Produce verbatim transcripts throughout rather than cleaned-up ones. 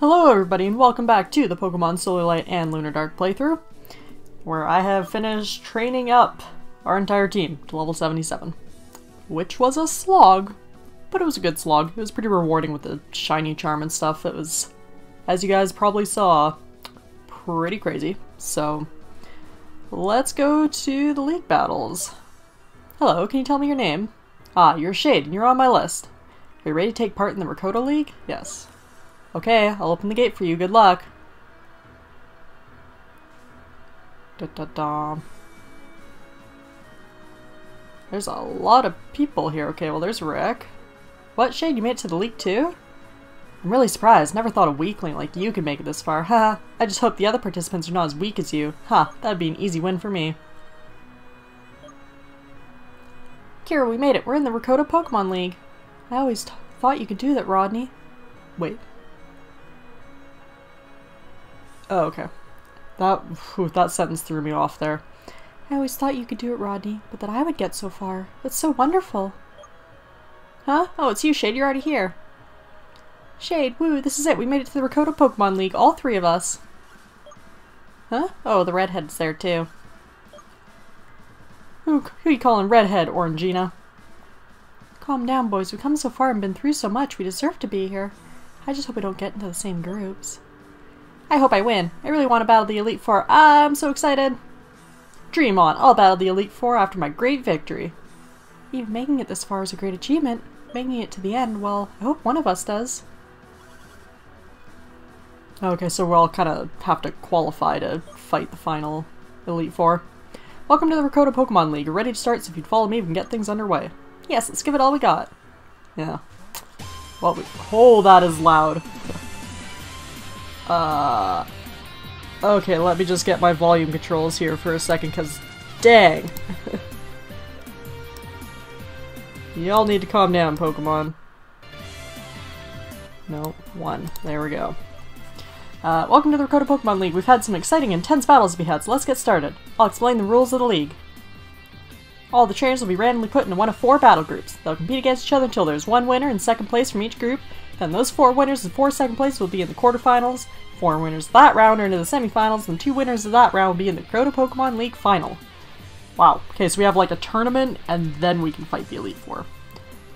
Hello everybody and welcome back to the Pokemon Solar Light and Lunar Dark playthrough, where I have finished training up our entire team to level seventy-seven, which was a slog, but it was a good slog. It was pretty rewarding with the shiny charm and stuff. It was, as you guys probably saw, pretty crazy. So let's go to the league battles. Hello, can you tell me your name? Ah, you're Shade and you're on my list. Are you ready to take part in the Rikoto League? Yes. Okay, I'll open the gate for you. Good luck. Da da da. There's a lot of people here. Okay, well there's Rick. What, Shade? You made it to the league too? I'm really surprised. Never thought a weakling like you could make it this far. Haha. I just hope the other participants are not as weak as you. Huh, that'd be an easy win for me. Kira, we made it. We're in the Rikoto Pokemon League. I always t thought you could do that, Rodney. Wait. Oh, okay. That, whew, that sentence threw me off there. I always thought you could do it, Rodney, but that I would get so far. That's so wonderful. Huh? Oh, it's you, Shade. You're already here. Shade, woo, this is it. We made it to the Rikoto Pokemon League, all three of us. Huh? Oh, the redhead's there, too. Who, who you calling redhead, Orangina? Calm down, boys. We've come so far and been through so much. We deserve to be here. I just hope we don't get into the same groups. I hope I win. I really want to battle the Elite Four. I'm so excited. Dream on. I'll battle the Elite Four after my great victory. Even making it this far is a great achievement. Making it to the end, well, I hope one of us does. Okay, so we'll all kind of have to qualify to fight the final Elite Four. Welcome to the Rikoto Pokemon League. We're ready to start, so if you'd follow me, we can get things underway. Yes, let's give it all we got. Yeah. Well, we- oh, that is loud. uh... Okay, let me just get my volume controls here for a second, cause dang! Y'all need to calm down, Pokemon. No, one. There we go. Uh, welcome to the Rikoto Pokemon League. We've had some exciting, intense battles to be had, so let's get started. I'll explain the rules of the league. All the trainers will be randomly put into one of four battle groups. They'll compete against each other until there's one winner and second place from each group. Then those four winners and four second place will be in the quarterfinals. Four winners of that round are into the semifinals, and two winners of that round will be in the Rikoto Pokemon League final. Wow. Okay, so we have like a tournament, and then we can fight the Elite Four.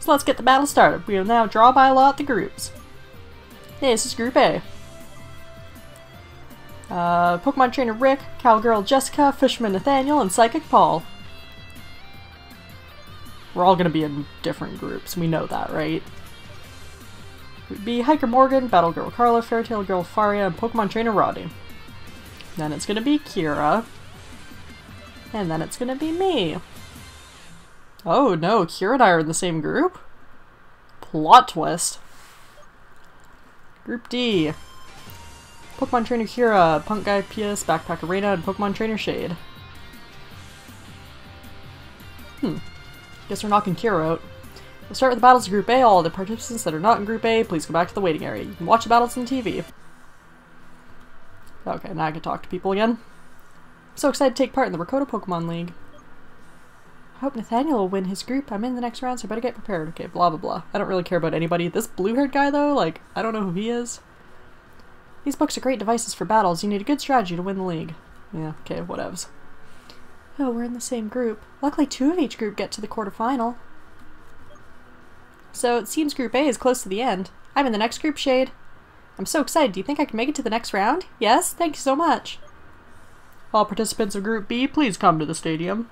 So let's get the battle started. We will now draw by lot the groups. Hey, this is Group A. Uh, Pokemon Trainer Rick, Cowgirl Jessica, Fisherman Nathaniel, and Psychic Paul. We're all going to be in different groups, we know that, right? Group B, Hiker Morgan, Battle Girl Carla, Fairytale Girl Faria, and Pokemon Trainer Roddy. Then it's going to be Kira. And then it's going to be me. Oh no, Kira and I are in the same group? Plot twist. Group D. Pokemon Trainer Kira, Punk Guy P S, Backpack Arena, and Pokemon Trainer Shade. Hmm. Guess we're knocking Kira out. We'll start with the battles of Group A. All the participants that are not in Group A, please go back to the waiting area. You can watch the battles on T V. Okay, now I can talk to people again. I'm so excited to take part in the Rikoto Pokemon League. I hope Nathaniel will win his group. I'm in the next round, so I better get prepared. Okay, blah blah blah. I don't really care about anybody. This blue-haired guy though, like, I don't know who he is. These books are great devices for battles. You need a good strategy to win the league. Yeah, okay, whatevs. Oh, we're in the same group. Luckily two of each group get to the quarterfinal. So it seems Group A is close to the end. I'm in the next group, Shade. I'm so excited. Do you think I can make it to the next round? Yes? Thank you so much. All participants of Group B, please come to the stadium.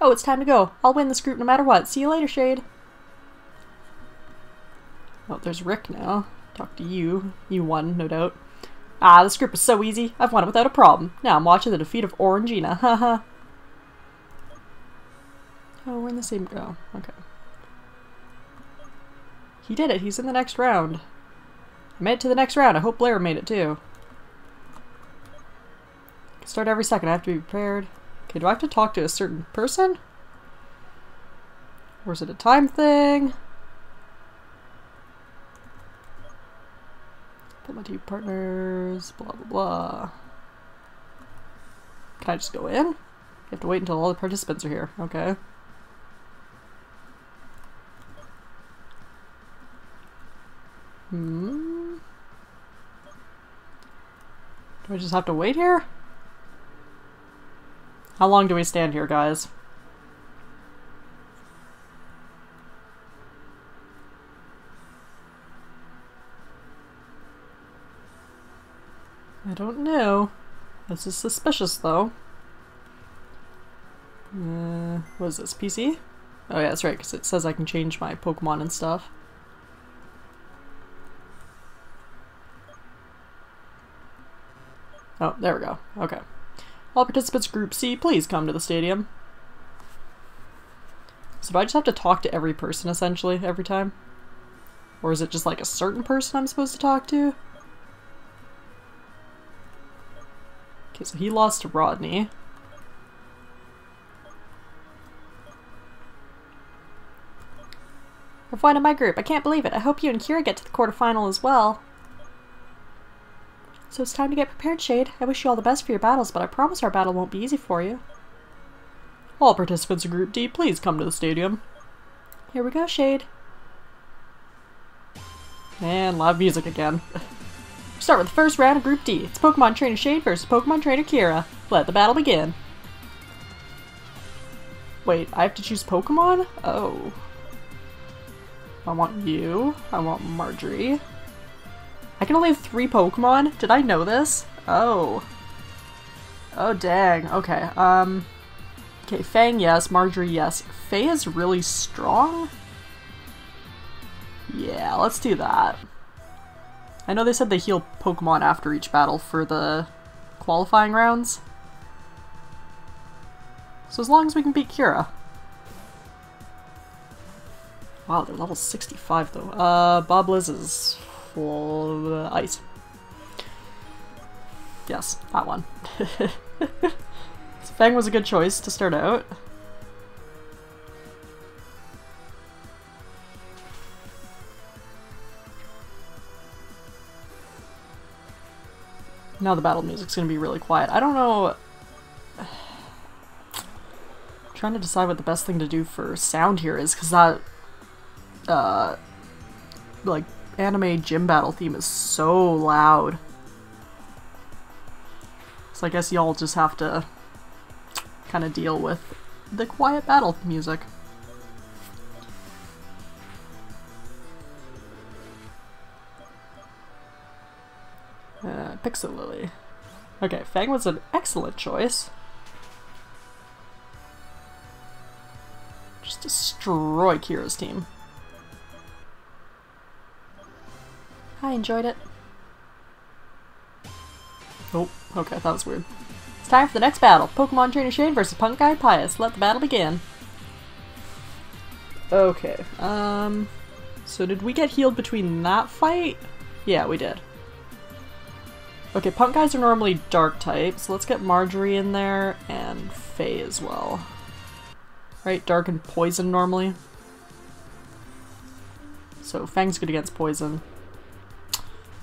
Oh, it's time to go. I'll win this group no matter what. See you later, Shade. Oh, there's Rick now. Talk to you. You won, no doubt. Ah, this group is so easy. I've won it without a problem. Now I'm watching the defeat of Orangina. Haha. Oh, we're in the same... Oh, okay. He did it. He's in the next round. I made it to the next round. I hope Blair made it too. I can start every second. I have to be prepared. Okay, do I have to talk to a certain person? Or is it a time thing? Put my two partners, blah blah blah. Can I just go in? You have to wait until all the participants are here, okay. Hmm. Do we just have to wait here? How long do we stand here, guys? I don't know. This is suspicious, though. Uh, what is this, P C? Oh yeah, that's right, because it says I can change my Pokemon and stuff. Oh, there we go. Okay. All participants Group C, please come to the stadium. So do I just have to talk to every person, essentially, every time? Or is it just like a certain person I'm supposed to talk to? Okay, so he lost to Rodney. I've won in my group. I can't believe it. I hope you and Kira get to the quarterfinal as well. So it's time to get prepared, Shade. I wish you all the best for your battles, but I promise our battle won't be easy for you. All participants in Group D, please come to the stadium. Here we go, Shade. And live music again. Start with the first round of Group D. It's Pokemon Trainer Shade versus Pokemon Trainer Kira. Let the battle begin. Wait, I have to choose Pokemon? Oh. I want you. I want Marjorie. I can only have three Pokemon? Did I know this? Oh. Oh, dang. Okay, um... okay, Fang, yes. Marjorie, yes. Faye is really strong? Yeah, let's do that. I know they said they heal Pokemon after each battle for the qualifying rounds. So as long as we can beat Kira. Wow, they're level sixty-five though. Uh, Bobliz is full of ice. Yes, that one. So Fang was a good choice to start out. Now the battle music's gonna be really quiet. I don't know... I'm trying to decide what the best thing to do for sound here is, because that, uh, like, anime gym battle theme is so loud. So I guess y'all just have to kind of deal with the quiet battle music. Uh, Pixel Lily. Okay, Fang was an excellent choice. Just destroy Kira's team. I enjoyed it. Oh, okay, that was weird. It's time for the next battle. Pokemon Trainer Shade versus Punk Guy Pius. Let the battle begin. Okay, um... so did we get healed between that fight? Yeah, we did. Okay, Punk Guys are normally dark types. So let's get Marjorie in there, and Faye as well. Right, dark and poison normally. So Fang's good against poison.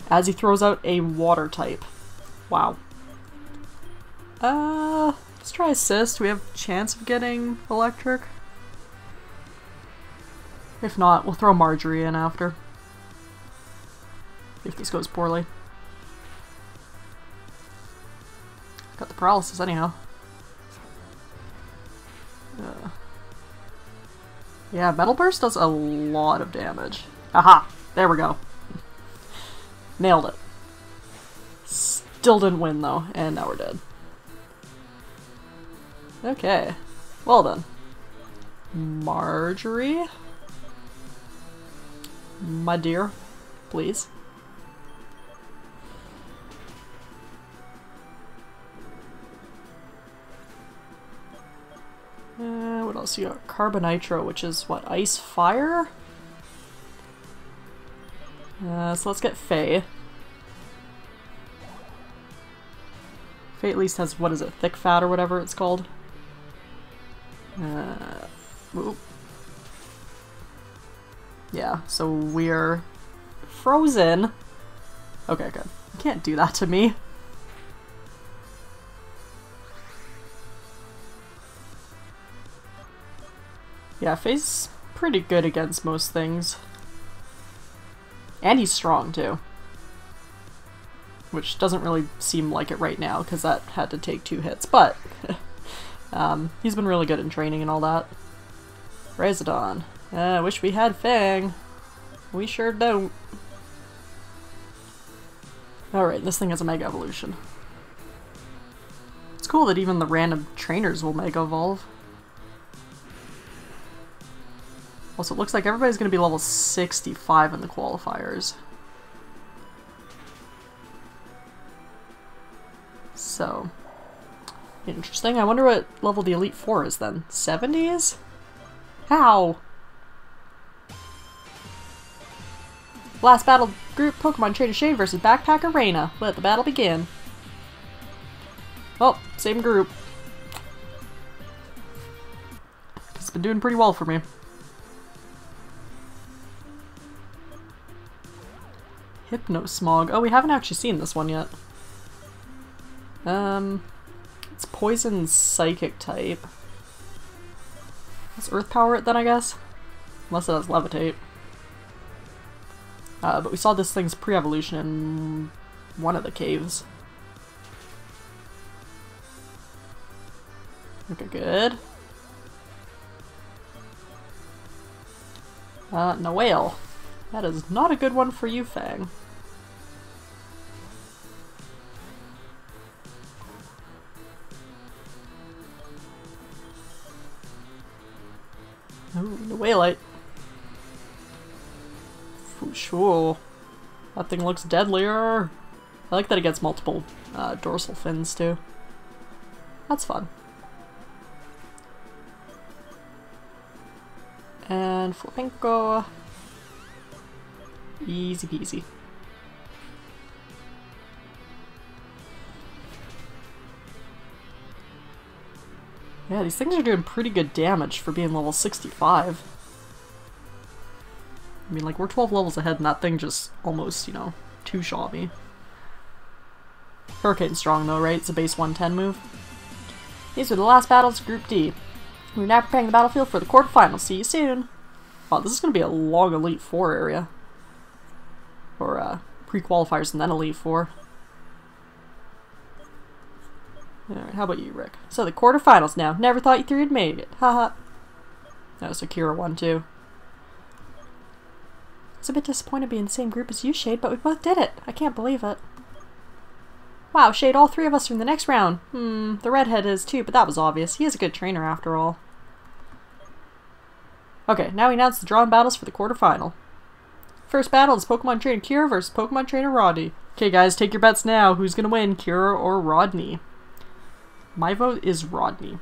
As he throws out a water type. Wow. Uh, let's try assist. We have a chance of getting electric. If not, we'll throw Marjorie in after. If this goes poorly. Got the paralysis anyhow. Uh, yeah, Metal Burst does a lot of damage. Aha! There we go. Nailed it. Still didn't win though, and now we're dead. Okay. Well then. Marjorie? My dear, please. Uh, what else you got? Carbonitro, which is what, ice fire? Uh, so let's get Faye. Faye at least has, what is it, thick fat or whatever it's called? Uh, oop. Yeah, so we're frozen. Okay, good. You can't do that to me. Yeah, Faye's pretty good against most things. And he's strong, too. which doesn't really seem like it right now because that had to take two hits, but um, he's been really good in training and all that. Residon. I uh, wish we had Fang. We sure don't. Alright, this thing has a Mega Evolution. It's cool that even the random trainers will Mega Evolve. Also, it looks like everybody's going to be level sixty-five in the qualifiers. So, interesting. I wonder what level the Elite Four is then. seventies? How? Last battle group, Pokemon Trainer Shade versus Backpacker Reyna. Let the battle begin. Oh, same group. It's been doing pretty well for me. Hypnosmog. Oh, we haven't actually seen this one yet. Um, it's Poison Psychic type. Let's Earth Power it then, I guess. Unless it has Levitate. Uh, but we saw this thing's pre-evolution in one of the caves. Okay, good. Uh, Noelle. That is not a good one for you, Fang. Ooh, Noelite. Sure. That thing looks deadlier. I like that it gets multiple uh, dorsal fins too. That's fun. And Flamenco. Easy peasy. Yeah, these things are doing pretty good damage for being level sixty-five. I mean, like, we're twelve levels ahead and that thing just almost, you know, two-shot me. Hurricane strong though, right? It's a base one ten move. These are the last battles of Group D. We're now preparing the battlefield for the quarterfinals. See you soon! Wow, this is gonna be a long Elite Four area. Or, uh, pre-qualifiers and then Elite Four. Alright, how about you, Rick? So, the quarterfinals now. Never thought you three had made it. Haha. No, so Kira won too. I was a bit disappointed being in the same group as you, Shade, but we both did it. I can't believe it. Wow, Shade, all three of us are in the next round. Hmm, the redhead is too, but that was obvious. He is a good trainer after all. Okay, now we announce the drawn battles for the quarterfinal. First battle is Pokemon Trainer Kira versus Pokemon Trainer Rodney. Okay guys, take your bets now. Who's gonna win, Kira or Rodney? My vote is Rodney.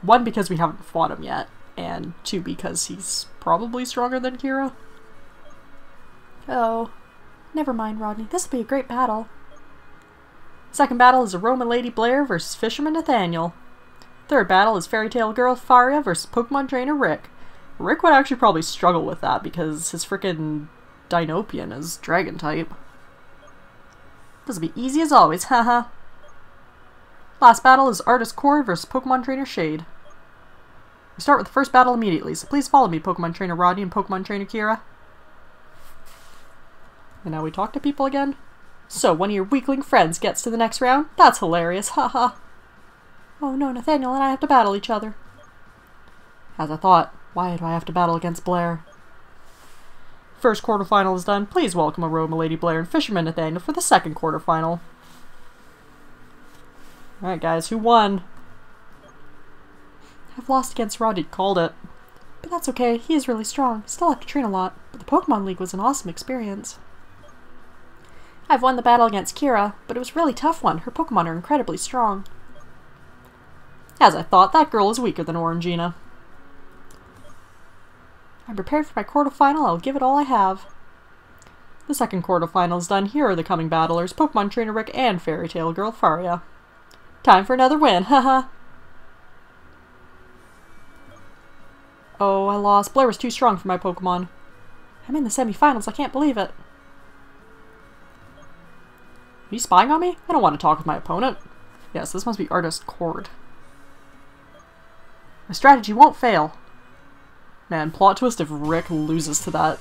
One, because we haven't fought him yet, and two, because he's probably stronger than Kira. Oh, never mind, Rodney. This will be a great battle. Second battle is Aroma Lady Blair versus Fisherman Nathaniel. Third battle is Fairy Tale Girl Faria versus Pokemon Trainer Rick. Rick would actually probably struggle with that because his frickin' Dinopian is Dragon type. This will be easy as always, haha. Last battle is Artist Cord versus Pokemon Trainer Shade. We start with the first battle immediately, so please follow me, Pokemon Trainer Rodney and Pokemon Trainer Kira. And now we talk to people again? So one of your weakling friends gets to the next round? That's hilarious, haha. Oh no, Nathaniel and I have to battle each other. As I thought, why do I have to battle against Blair? First quarterfinal is done. Please welcome Aroma Lady Blair and Fisherman Nathaniel for the second quarterfinal. Alright guys, who won? I've lost against Rodney, called it. But that's okay, he is really strong. Still have to train a lot, but the Pokemon League was an awesome experience. I've won the battle against Kira, but it was a really tough one. Her Pokemon are incredibly strong. As I thought, that girl is weaker than Orangina. I'm prepared for my quarterfinal. I'll give it all I have. The second quarterfinal is done. Here are the coming battlers, Pokemon Trainer Rick and Fairy Tale Girl Faria. Time for another win, haha! Oh, I lost. Blair was too strong for my Pokemon. I'm in the semifinals. I can't believe it. Are you spying on me? I don't want to talk with my opponent. Yes, this must be Artist Cord. My strategy won't fail. Man, plot twist if Rick loses to that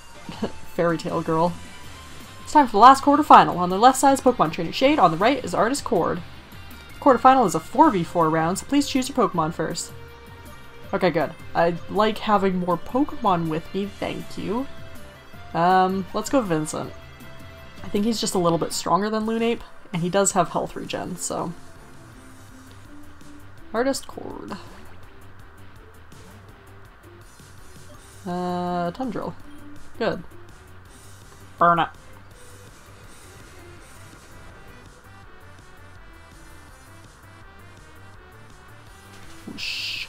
fairy tale girl. It's time for the last quarterfinal. On the left side is Pokemon Trainer Shade, on the right is Artist Cord. Quarterfinal is a four v four round, so please choose your Pokemon first. Okay, good. I like having more Pokemon with me, thank you. Um, let's go Vincent. I think he's just a little bit stronger than Lunape, and he does have health regen, so... Artist Cord. Uh, Tundril. Good. Burn it. Whoosh.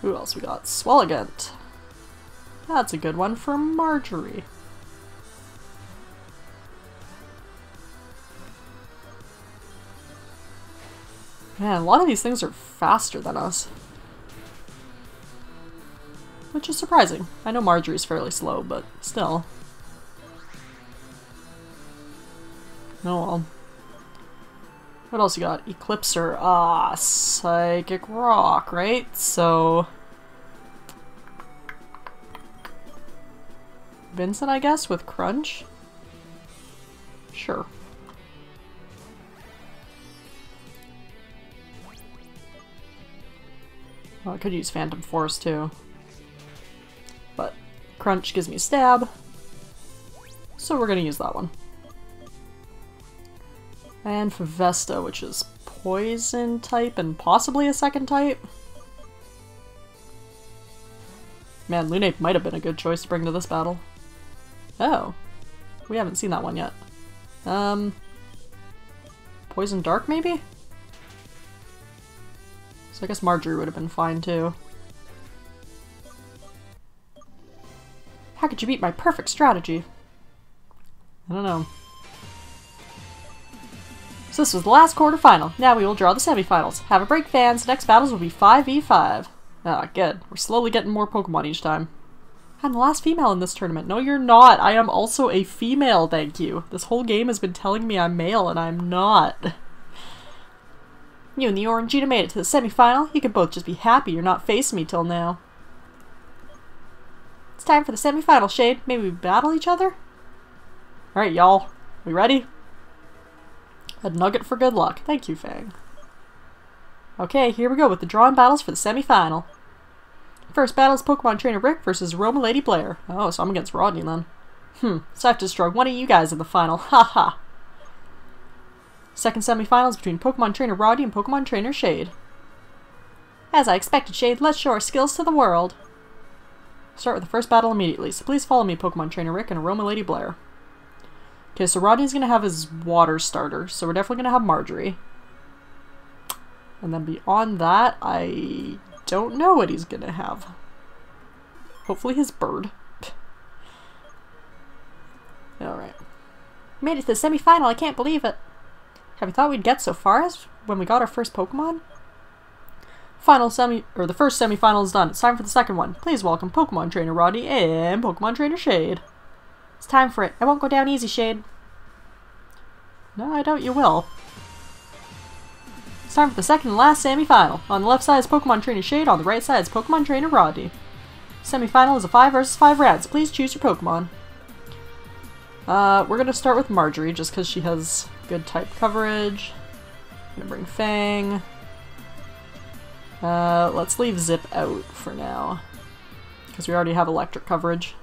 Who else we got? Swalligant. That's a good one for Marjorie. Man, a lot of these things are faster than us. Which is surprising. I know Marjorie's fairly slow, but still. Oh well. What else you got? Eclipser. Ah, Psychic Rock, right? So... Vincent, I guess, with Crunch? Sure. Well, I could use Phantom Force too. But Crunch gives me Stab, so we're gonna use that one. And Fevesta, which is Poison type and possibly a second type. Man, Lunape might have been a good choice to bring to this battle. Oh, we haven't seen that one yet. Um, Poison Dark maybe? So I guess Marjorie would have been fine too. How could you beat my perfect strategy? I don't know. So this was the last quarterfinal. Now we will draw the semifinals. Have a break, fans. Next battles will be five v five. Ah, good. We're slowly getting more Pokemon each time. I'm the last female in this tournament. No, you're not. I am also a female, thank you. This whole game has been telling me I'm male, and I'm not. You and the Orangina made it to the semifinal. You can both just be happy you're not facing me till now. It's time for the semifinal, Shade. Maybe we battle each other? Alright, y'all. We ready? A nugget for good luck. Thank you, Fang. Okay, here we go with the drawing battles for the semifinal. First battle is Pokemon Trainer Rick versus Roma Lady Blair. Oh, so I'm against Rodney then. Hmm, so I have to destroy one of you guys in the final. Haha. -ha. Second semifinal is between Pokemon Trainer Rodney and Pokemon Trainer Shade. As I expected, Shade, let's show our skills to the world. Start with the first battle immediately, so please follow me, Pokemon Trainer Rick and Aroma Lady Blair. Okay, so Rodney's gonna have his water starter, so we're definitely gonna have Marjorie. And then beyond that, I don't know what he's gonna have. Hopefully his bird. Alright. Made it to the semifinal, I can't believe it! Have you thought we'd get so far as when we got our first Pokemon? Final semi- or the first semi-final is done. It's time for the second one. Please welcome Pokemon Trainer Rodney and Pokemon Trainer Shade. It's time for it. I won't go down easy, Shade. No, I doubt you will. It's time for the second and last semi-final. On the left side is Pokemon Trainer Shade, on the right side is Pokemon Trainer Rodney. Semi-final is a five versus five round, so please choose your Pokemon. Uh, we're gonna start with Marjorie, just because she has good type coverage. I'm gonna bring Fang. Uh, let's leave Zip out for now, because we already have electric coverage.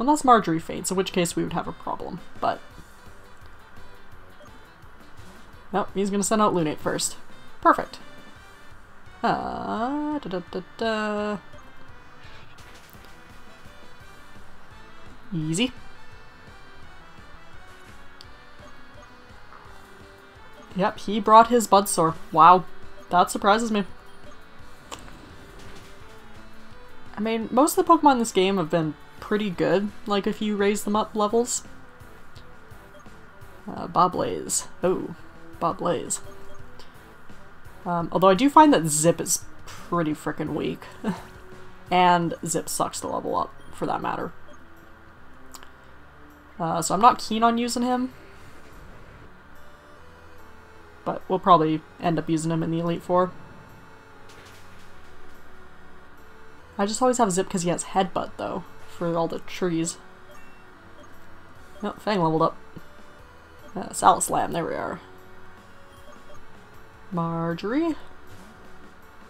Unless Marjorie faints, in which case we would have a problem, but... Nope, he's gonna send out Lunate first. Perfect. Uh, da da da da. Easy. Yep, he brought his Budsaur. Wow. That surprises me. I mean, most of the Pokemon in this game have been pretty good, like if you raise them up levels. Uh, Boblaze. Oh, Boblaze. Um, although I do find that Zip is pretty frickin' weak. And Zip sucks to level up, for that matter. Uh, so I'm not keen on using him. But we'll probably end up using him in the Elite Four. I just always have Zip because he has Headbutt, though, for all the trees. Oh, Fang leveled up. Uh, Salad Slam, there we are. Marjorie?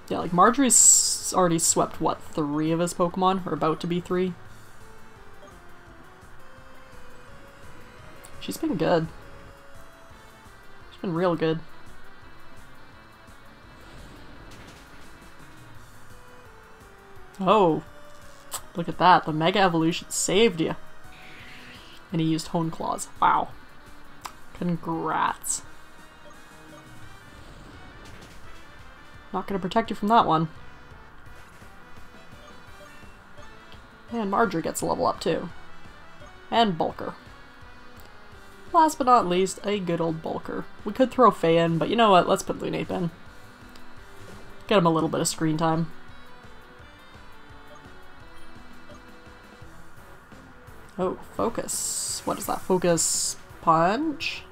Yeah, like, Marjorie's already swept, what, three of his Pokemon? Or about to be three? She's been good. She's been real good. Oh! Look at that, the Mega Evolution saved you! And he used Hone Claws. Wow. Congrats. Not gonna protect you from that one. And Marjorie gets a level up too. And Bulker. Last but not least, a good old Bulker. We could throw Faye in, but you know what, let's put Lunape in. Get him a little bit of screen time. Oh, focus. What is that? Focus punch?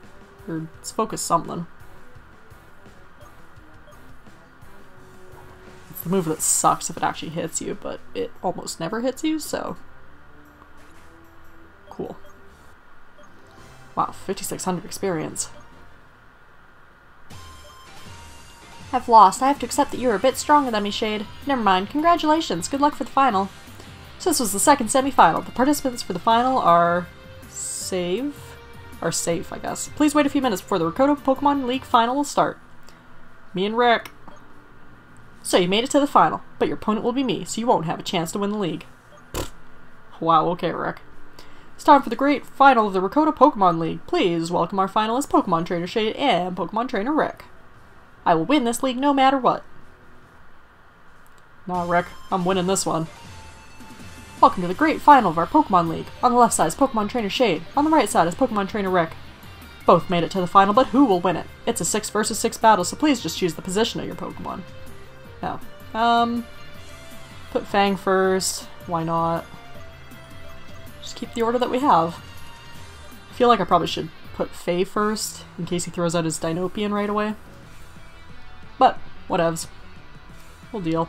Or it's focus something. It's the move that sucks if it actually hits you, but it almost never hits you, so... Cool. Wow, fifty-six hundred experience. I've lost. I have to accept that you are a bit stronger than me, Shade. Never mind. Congratulations. Good luck for the final. So this was the second semi-final. The participants for the final are save, or safe, I guess. Please wait a few minutes before the Rikoto Pokemon League final will start. Me and Rick. So you made it to the final, but your opponent will be me, so you won't have a chance to win the league. Wow, okay, Rick. It's time for the great final of the Rikoto Pokemon League. Please welcome our finalists, Pokemon Trainer Shade and Pokemon Trainer Rick. I will win this league no matter what. Nah, Rick, I'm winning this one. Welcome to the great final of our Pokemon League. On the left side is Pokemon Trainer Shade. On the right side is Pokemon Trainer Rick. Both made it to the final, but who will win it? It's a six versus six battle, so please just choose the position of your Pokemon. Oh. Um... Put Fang first. Why not? Just keep the order that we have. I feel like I probably should put Faye first, in case he throws out his Dinopian right away. But, whatevs. We'll deal.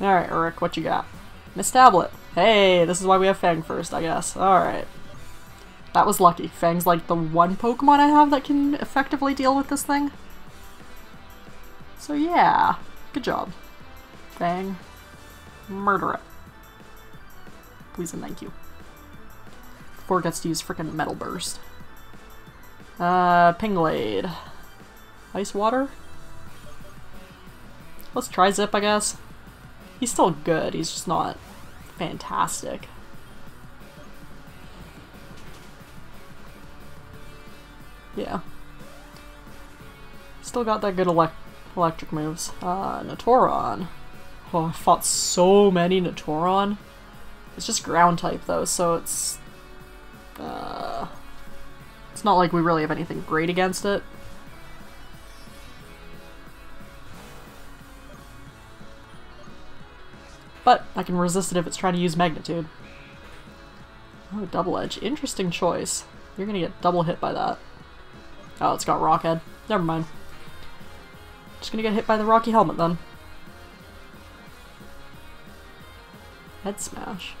Alright, Rick, what you got? Miss Tablet. Hey, this is why we have Fang first, I guess. Alright. That was lucky. Fang's like the one Pokemon I have that can effectively deal with this thing. So yeah. Good job. Fang. Murder it. Please and thank you. Before it gets to use frickin' Metal Burst. Uh, Pingblade. Ice Water? Let's try Zip, I guess. He's still good, he's just not fantastic. Yeah. Still got that good elect electric moves. Uh, Nidoran. Oh, I fought so many Nidoran. It's just ground type though, so it's... Uh, it's not like we really have anything great against it. But I can resist it if it's trying to use Magnitude. Oh, Double Edge. Interesting choice. You're gonna get double hit by that. Oh, it's got Rock Head. Never mind. Just gonna get hit by the Rocky Helmet then. Head Smash.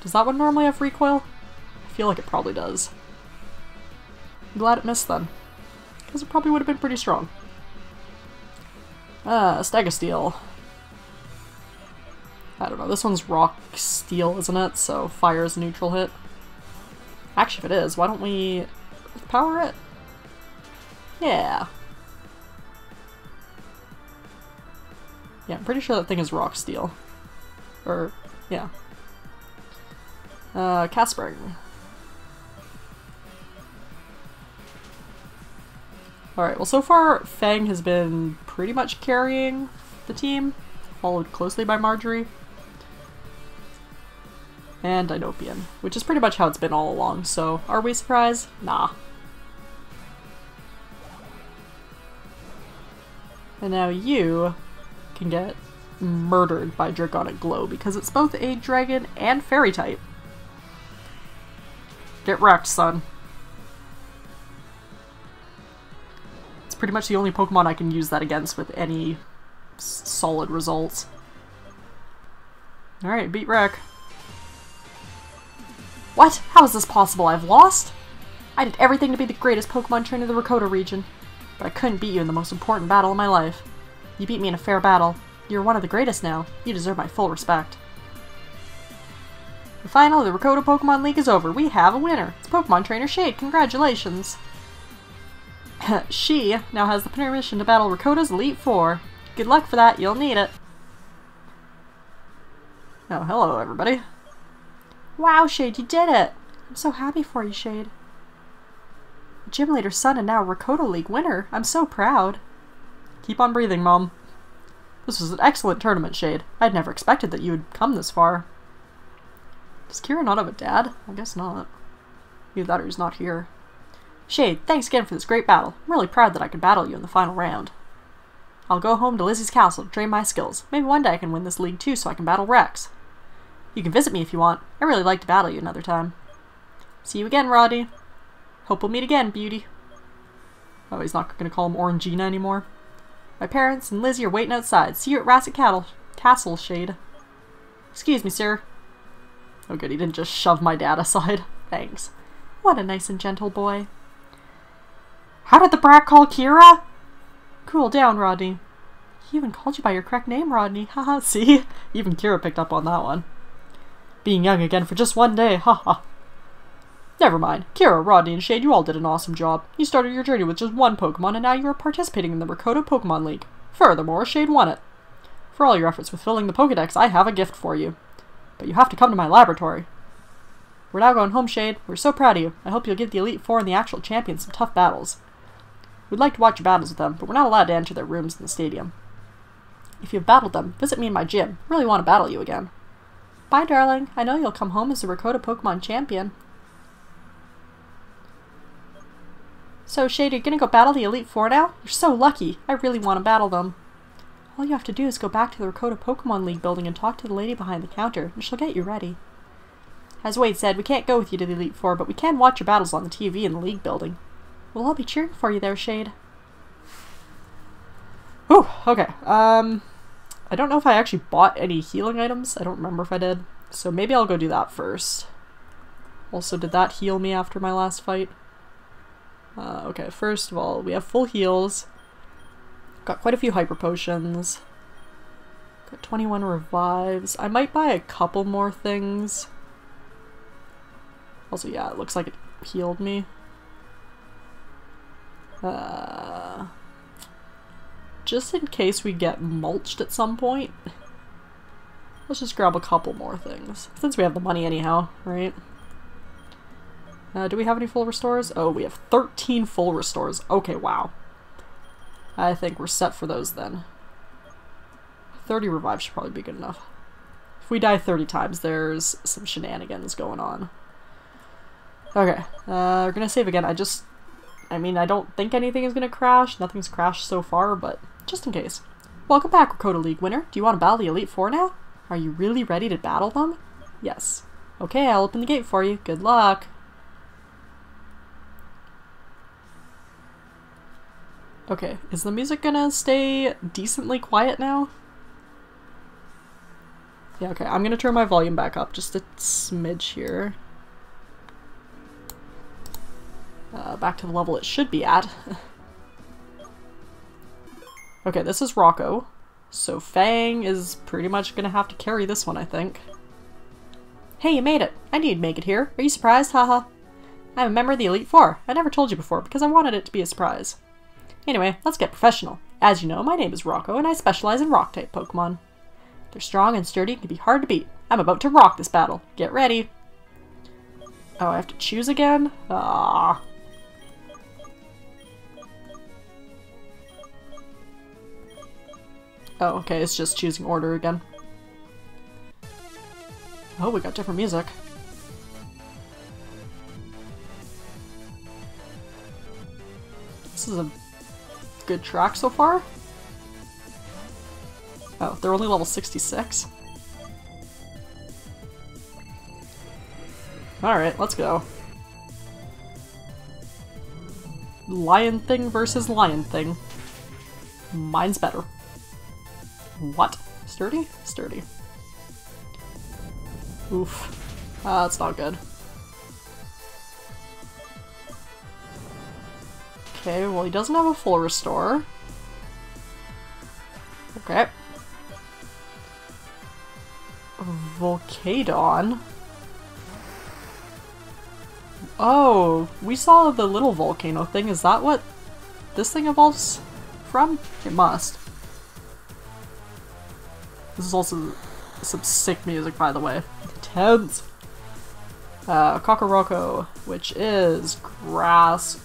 Does that one normally have recoil? I feel like it probably does. I'm glad it missed then. Because it probably would have been pretty strong. Ah, Stagasteel. I don't know, this one's Rock Steel, isn't it? So fire is a neutral hit. Actually, if it is, why don't we power it? Yeah. Yeah, I'm pretty sure that thing is Rock Steel. Or, yeah. Uh, Caspering. Alright, well so far Fang has been pretty much carrying the team, followed closely by Marjorie. And Dinopian, which is pretty much how it's been all along, so are we surprised? Nah. And now you can get murdered by Draconic Glow because it's both a dragon and fairy type. Get wrecked, son. It's pretty much the only Pokemon I can use that against with any solid results. Alright, beat Rec. What? How is this possible? I've lost? I did everything to be the greatest Pokemon trainer of the Rikoto region, but I couldn't beat you in the most important battle of my life. You beat me in a fair battle. You're one of the greatest now. You deserve my full respect. And finally, the Rikoto Pokemon League is over. We have a winner. It's Pokemon Trainer Shade. Congratulations. She now has the permission to battle Rikoto's Elite Four. Good luck for that. You'll need it. Oh, hello, everybody. Wow, Shade, you did it. I'm so happy for you, Shade. Gym leader son and now Rikoto League winner. I'm so proud. Keep on breathing, Mom. This was an excellent tournament, Shade. I'd never expected that you would come this far. Does Kira not have a dad? I guess not. Either that or he's not here. Shade, thanks again for this great battle. I'm really proud that I could battle you in the final round. I'll go home to Lizzie's castle to train my skills. Maybe one day I can win this league too so I can battle Rex. You can visit me if you want. I really like to battle you another time. See you again, Roddy. Hope we'll meet again, Beauty. Oh, he's not going to call him Orangina anymore. My parents and Lizzie are waiting outside. See you at Rassett Cattle Castle, Shade. Excuse me, sir. Oh good, he didn't just shove my dad aside. Thanks. What a nice and gentle boy. How did the brat call Kira? Cool down, Rodney. He even called you by your correct name, Rodney. Haha, see? Even Kira picked up on that one. Being young again for just one day, haha. Never mind. Kira, Rodney, and Shade, you all did an awesome job. You started your journey with just one Pokemon, and now you are participating in the Rikoto Pokemon League. Furthermore, Shade won it. For all your efforts with filling the Pokedex, I have a gift for you. But you have to come to my laboratory. We're now going home, Shade. We're so proud of you. I hope you'll give the Elite Four and the actual champions some tough battles. We'd like to watch your battles with them, but we're not allowed to enter their rooms in the stadium. If you've battled them, visit me in my gym. Really want to battle you again. Bye, darling. I know you'll come home as the Rikoto Pokemon champion. So, Shade, you're gonna go battle the Elite Four now? You're so lucky. I really want to battle them. All you have to do is go back to the Rikoto Pokemon League building and talk to the lady behind the counter, and she'll get you ready. As Wade said, we can't go with you to the Elite Four, but we can watch your battles on the T V in the league building. We'll all be cheering for you there, Shade. Whew, okay. Um, I don't know if I actually bought any healing items. I don't remember if I did. So maybe I'll go do that first. Also, did that heal me after my last fight? Uh, okay, first of all, we have full heals. Got quite a few hyper potions. Got twenty-one revives. I might buy a couple more things. Also, yeah, it looks like it healed me. Uh, just in case we get mulched at some point, let's just grab a couple more things. Since we have the money anyhow, right? Uh, do we have any full restores? Oh, we have thirteen full restores. Okay, wow. I think we're set for those then. thirty revives should probably be good enough. If we die thirty times, there's some shenanigans going on. Okay, uh, we're gonna save again. I just, I mean, I don't think anything is gonna crash. Nothing's crashed so far, but just in case. Welcome back, Rikoto League winner. Do you want to battle the Elite Four now? Are you really ready to battle them? Yes. Okay, I'll open the gate for you. Good luck. Okay, is the music gonna stay decently quiet now? Yeah, okay, I'm gonna turn my volume back up just a smidge here. Uh, back to the level it should be at. Okay, this is Rocco, so Fang is pretty much gonna have to carry this one, I think. Hey, you made it! I knew you'd make it here. Are you surprised? Haha. I'm a member of the Elite Four. I never told you before because I wanted it to be a surprise. Anyway, let's get professional. As you know, my name is Rocco and I specialize in rock-type Pokemon. They're strong and sturdy and can be hard to beat. I'm about to rock this battle. Get ready! Oh, I have to choose again? Ah. Oh, okay, it's just choosing order again. Oh, we got different music. This is a good track so far. Oh, they're only level sixty-six. Alright, let's go. Lion thing versus lion thing. Mine's better. What? Sturdy? Sturdy. Oof. Ah, that's not good. Okay, well he doesn't have a full restore. Okay. Volcadon? Oh, we saw the little volcano thing. Is that what this thing evolves from? It must. This is also some sick music, by the way. Intense! Uh, Kakaroko, which is grass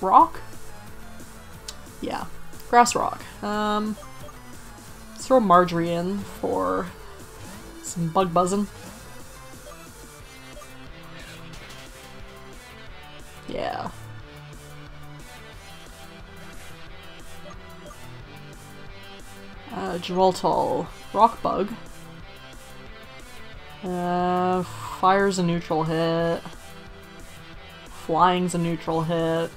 rock? Yeah, grass rock. Um, let's throw Marjorie in for some bug buzzing. Yeah. Uh, Gibraltar, rock bug. Uh, fire's a neutral hit. Flying's a neutral hit.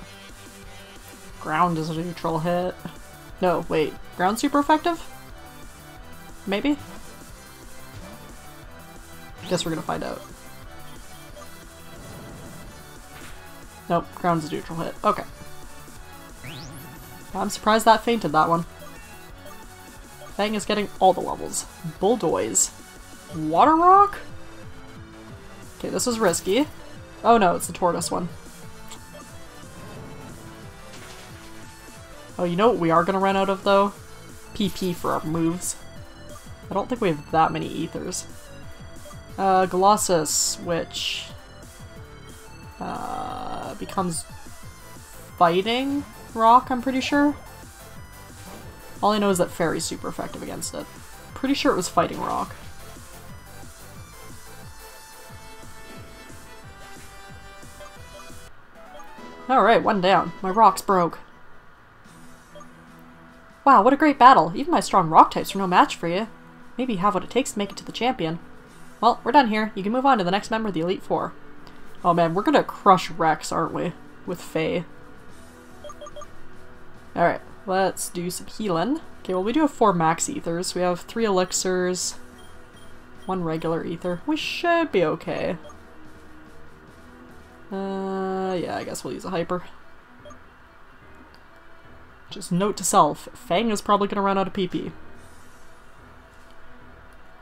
Ground is a neutral hit. No, wait. Ground's super effective? Maybe? Guess we're gonna find out. Nope, ground's a neutral hit. Okay. I'm surprised that fainted that one. Fang is getting all the levels. Bulldoze. Water rock? Okay, this is risky. Oh no, it's the tortoise one. Oh, you know what we are gonna run out of though? P P for our moves. I don't think we have that many ethers. Uh, Colossus, which uh, becomes fighting rock, I'm pretty sure. All I know is that Fairy's super effective against it. Pretty sure it was fighting rock. Alright, one down. My rock's broke. Wow, what a great battle. Even my strong rock types are no match for you. Maybe you have what it takes to make it to the champion. Well, we're done here. You can move on to the next member of the Elite Four. Oh man, we're gonna crush Rex, aren't we? With Faye. Alright, let's do some healing. Okay, well we do have four max ethers. We have three elixirs, one regular ether. We should be okay. Uh, yeah, I guess we'll use a hyper. Just note to self, Fang is probably gonna run out of P P.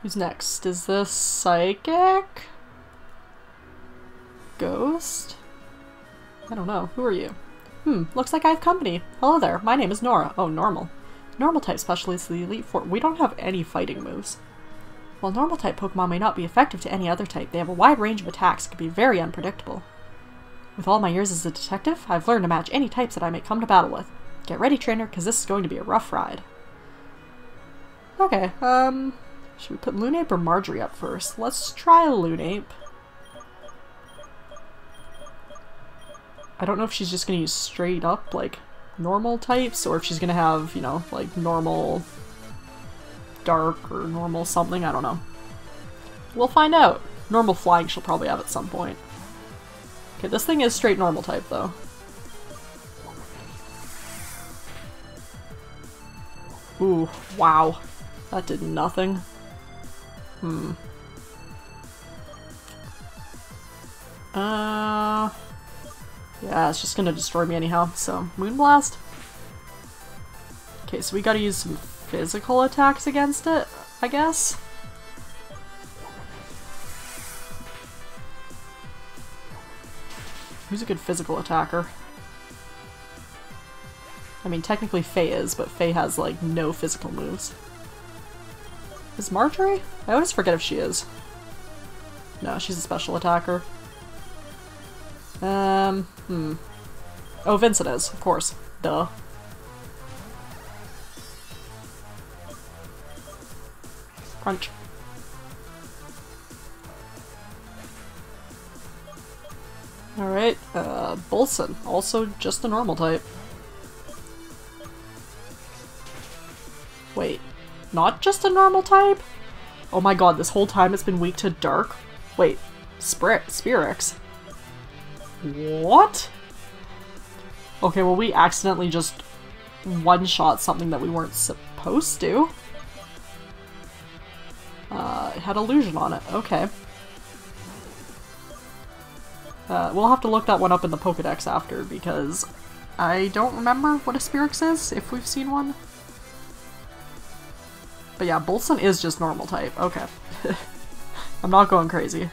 Who's next? Is this Psychic? Ghost? I don't know. Who are you? Hmm, looks like I have company. Hello there, my name is Nora. Oh, normal. Normal type specialist of the Elite Four. We don't have any fighting moves. While normal type Pokemon may not be effective to any other type, they have a wide range of attacks that can be very unpredictable. With all my years as a detective, I've learned to match any types that I may come to battle with. Get ready, trainer, because this is going to be a rough ride. Okay, um... should we put Lunape or Marjorie up first? Let's try Lunape. I don't know if she's just gonna use straight up, like, normal types, or if she's gonna have, you know, like, normal dark or normal something, I don't know. We'll find out. Normal flying she'll probably have at some point. Okay, this thing is straight normal type, though. Ooh, wow. That did nothing. Hmm. Uh... Yeah, it's just gonna destroy me anyhow, so Moonblast. Okay, so we gotta use some physical attacks against it, I guess? Who's a good physical attacker? I mean, technically Faye is, but Faye has, like, no physical moves. Is Marjorie? I always forget if she is. No, she's a special attacker. Um, hmm. Oh, Vincent is, of course. Duh. Crunch. Alright, uh, Bolson, also just a normal type. Wait, not just a normal type? Oh my god, this whole time it's been weak to dark? Wait, Spir- Spirix? What? Okay, well we accidentally just one-shot something that we weren't supposed to. It had illusion on it. Okay. Uh, we'll have to look that one up in the Pokedex after, because I don't remember what a Spirix is, if we've seen one. But yeah, Bolson is just normal type. Okay. I'm not going crazy.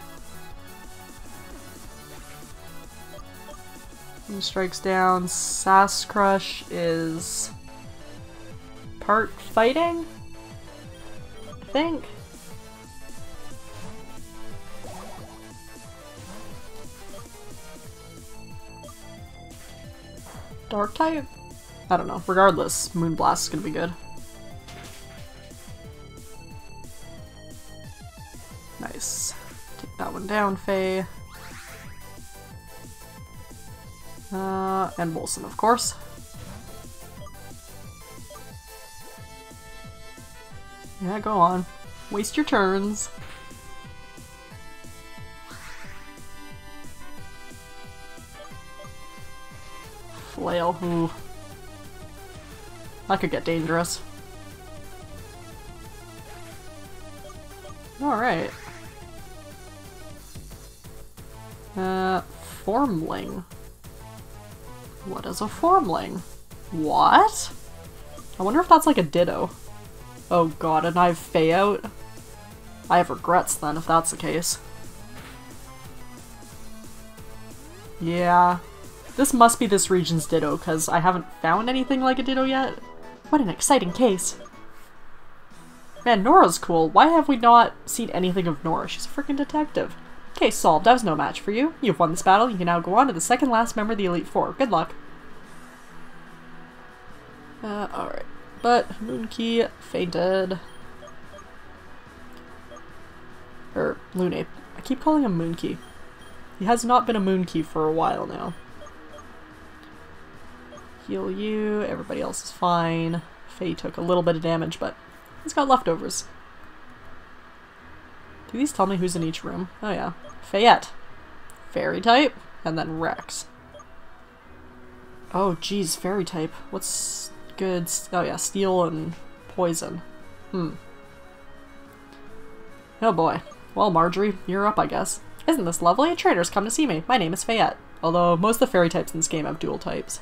Moon Strikes Down. Sasscrush is part fighting? I think. Dark type? I don't know. Regardless, Moonblast is gonna be good. Nice. Take that one down, Faye. Uh, and Wilson, of course. Yeah, go on. Waste your turns. Flail. Ooh. That could get dangerous. Alright. Uh, Formling. What is a Formling? What? I wonder if that's like a Ditto. Oh god, and I have Fay out? I have regrets then, if that's the case. Yeah. This must be this region's Ditto, because I haven't found anything like a Ditto yet. What an exciting case. Man, Nora's cool. Why have we not seen anything of Nora? She's a freaking detective. Case solved. I was no match for you. You've won this battle. You can now go on to the second last member of the Elite Four. Good luck. Uh, alright. But, Moonkey fainted. Or, Lunape. I keep calling him Moonkey. He has not been a Moonkey for a while now. Heal you. Everybody else is fine. Faye took a little bit of damage, but he's got leftovers. Do these tell me who's in each room? Oh yeah. Fayette. Fairy type. And then Rex. Oh geez, fairy type. What's good? Oh yeah, steel and poison. Hmm. Oh boy. Well, Marjorie, you're up, I guess. Isn't this lovely? A trader's come to see me. My name is Fayette. Although most of the fairy types in this game have dual types.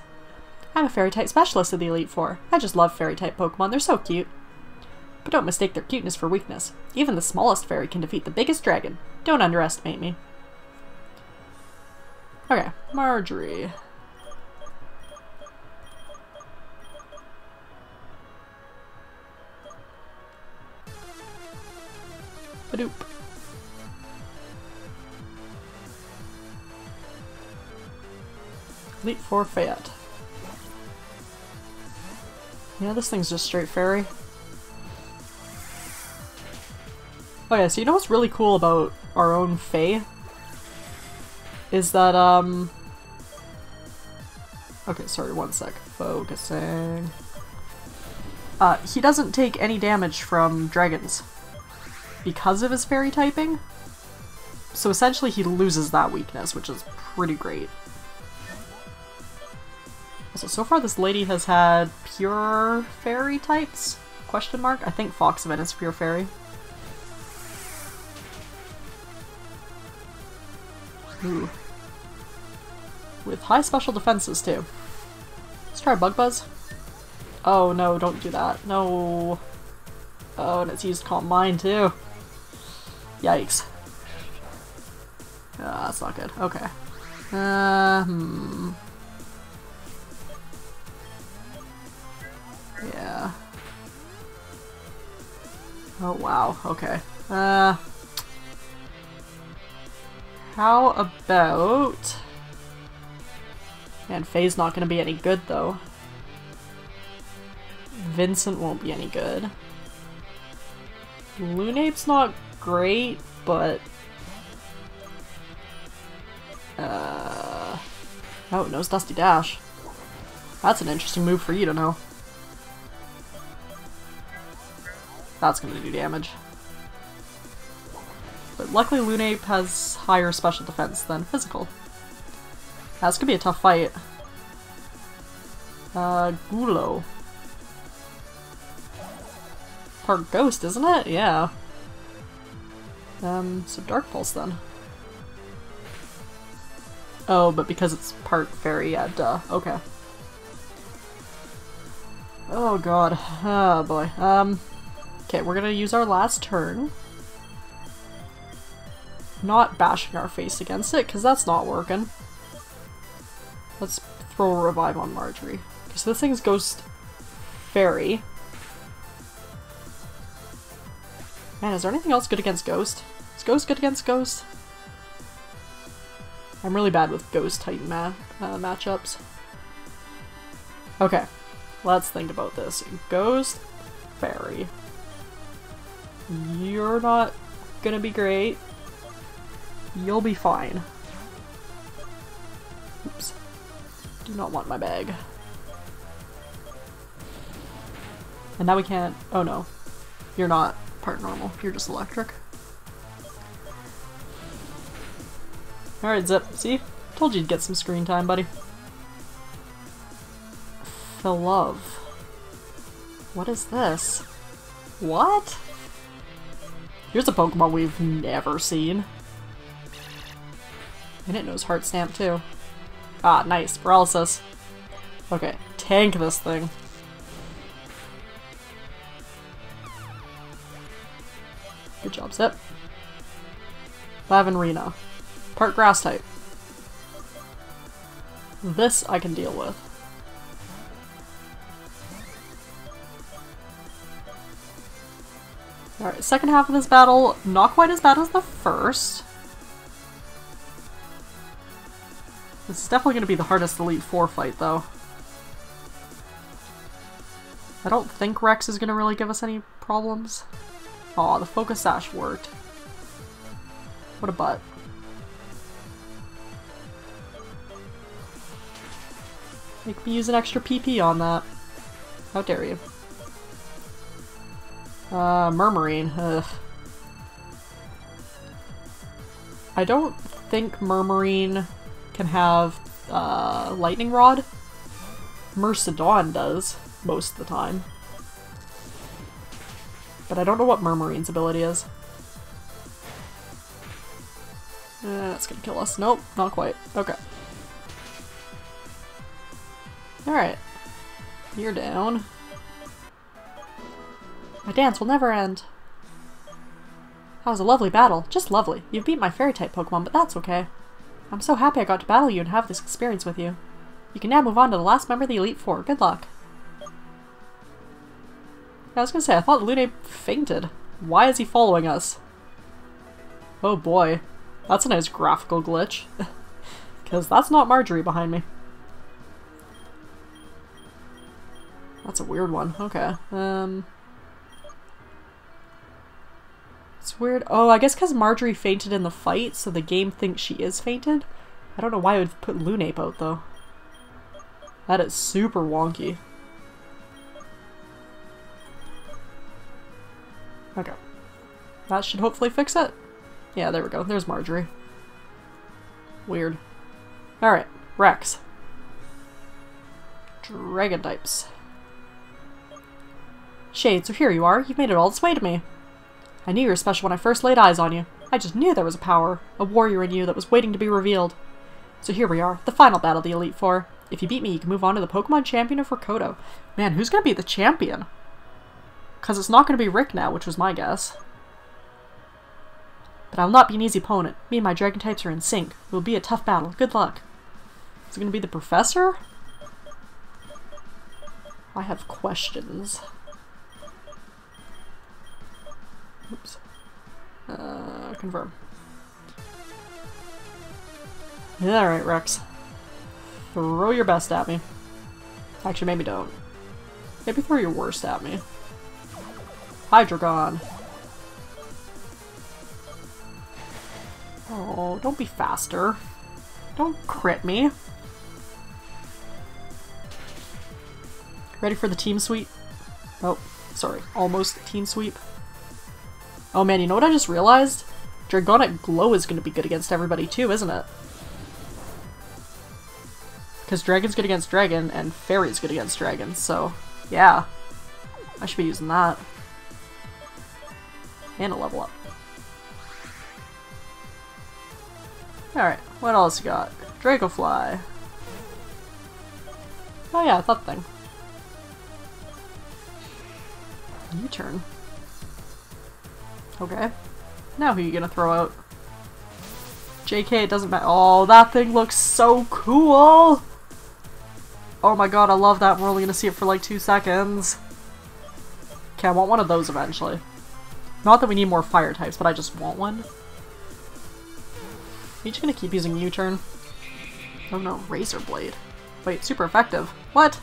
I'm a fairy type specialist of the Elite Four. I just love fairy type Pokemon. They're so cute. But don't mistake their cuteness for weakness. Even the smallest fairy can defeat the biggest dragon. Don't underestimate me. Okay, Marjorie. Badoop. Elite Four Fayette. Yeah, this thing's just straight fairy. Oh yeah, so you know what's really cool about our own Faye? Is that, um... okay, sorry, one sec. Focusing. Uh, he doesn't take any damage from dragons because of his fairy typing. So essentially he loses that weakness, which is pretty great. So, so far this lady has had pure fairy types? Question mark? I think Foxven is pure fairy. Ooh. With high special defenses, too. Let's try Bug Buzz. Oh no, don't do that. No. Oh, and it's used Calm Mind, too. Yikes. Ah, uh, that's not good. Okay. Uh, hmm. Yeah. Oh wow, okay. Uh... How about... man, Faye's not gonna be any good, though. Vincent won't be any good. Lunape's not great, but... Uh... oh, it knows Dusty Dash. That's an interesting move for you to know. That's gonna do damage. But luckily Lunape has higher special defense than physical. That's gonna be a tough fight. Uh, Gulo. Part ghost, isn't it? Yeah. Um, so Dark Pulse then. Oh, but because it's part fairy, yeah, duh. Okay. Oh god. Oh boy. Um, okay, we're gonna use our last turn. Not bashing our face against it, because that's not working. Let's throw a revive on Marjorie. Okay, so this thing's ghost fairy. Man, is there anything else good against ghost? Is ghost good against ghost? I'm really bad with ghost Titan ma uh, matchups. Okay, let's think about this. Ghost fairy. You're not gonna be great. You'll be fine. Oops. Do not want my bag. And now we can't- oh no. You're not part normal. You're just electric. Alright, Zip. See? Told you you'd get some screen time, buddy. The love. What is this? What? Here's a Pokemon we've never seen. And it knows Heart Stamp too. Ah, nice. Paralysis. Okay, tank this thing. Good job, Zip. Lavenrina. Part grass type. This I can deal with. Alright, second half of this battle, not quite as bad as the first. It's definitely going to be the hardest Elite Four fight, though. I don't think Rex is going to really give us any problems. Aw, the Focus Sash worked. What a butt. Make me use an extra P P on that. How dare you. Uh, Murmurine. Ugh. I don't think Murmurine can have uh, Lightning Rod. Mercadon does, most of the time. But I don't know what Murmurine's ability is. Uh, that's gonna kill us. Nope, not quite. Okay. Alright. You're down. My dance will never end. That was a lovely battle. Just lovely. You've beat my Fairy-type Pokemon, but that's okay. I'm so happy I got to battle you and have this experience with you. You can now move on to the last member of the Elite Four. Good luck. I was gonna say, I thought Lune fainted. Why is he following us? Oh boy. That's a nice graphical glitch. Because that's not Marjorie behind me. That's a weird one. Okay. Um... It's weird. Oh, I guess because Marjorie fainted in the fight, so the game thinks she is fainted. I don't know why I would put Lunape out, though. That is super wonky. Okay. That should hopefully fix it. Yeah, there we go. There's Marjorie. Weird. Alright, Rex. Dragon types. Shade, so here you are. You've made it all this way to me. I knew you were special when I first laid eyes on you. I just knew there was a power, a warrior in you that was waiting to be revealed. So here we are, the final battle of the Elite Four. If you beat me, you can move on to the Pokemon Champion of Rikoto. Man, who's gonna be the champion? Because it's not gonna be Rick now, which was my guess. But I'll not be an easy opponent. Me and my dragon types are in sync. It will be a tough battle. Good luck. Is it gonna be the professor? I have questions. Oops. Uh, confirm. Yeah, alright, Rex. Throw your best at me. Actually, maybe don't. Maybe throw your worst at me. Hydreigon. Oh, don't be faster. Don't crit me. Ready for the team sweep? Oh, sorry. Almost team sweep. Oh man, you know what I just realized? Dragonic Glow is going to be good against everybody too, isn't it? Because Dragon's good against Dragon, and Fairy's good against Dragon, so yeah. I should be using that. And a level up. Alright, what else you got? Dracofly. Oh yeah, that thing. Your turn. Okay. Now who are you gonna throw out? J K, it doesn't matter. Oh, that thing looks so cool! Oh my god, I love that. We're only gonna see it for like two seconds. Okay, I want one of those eventually. Not that we need more fire types, but I just want one. Are you just gonna keep using U-turn? Oh no, Razor Blade. Wait, super effective. What?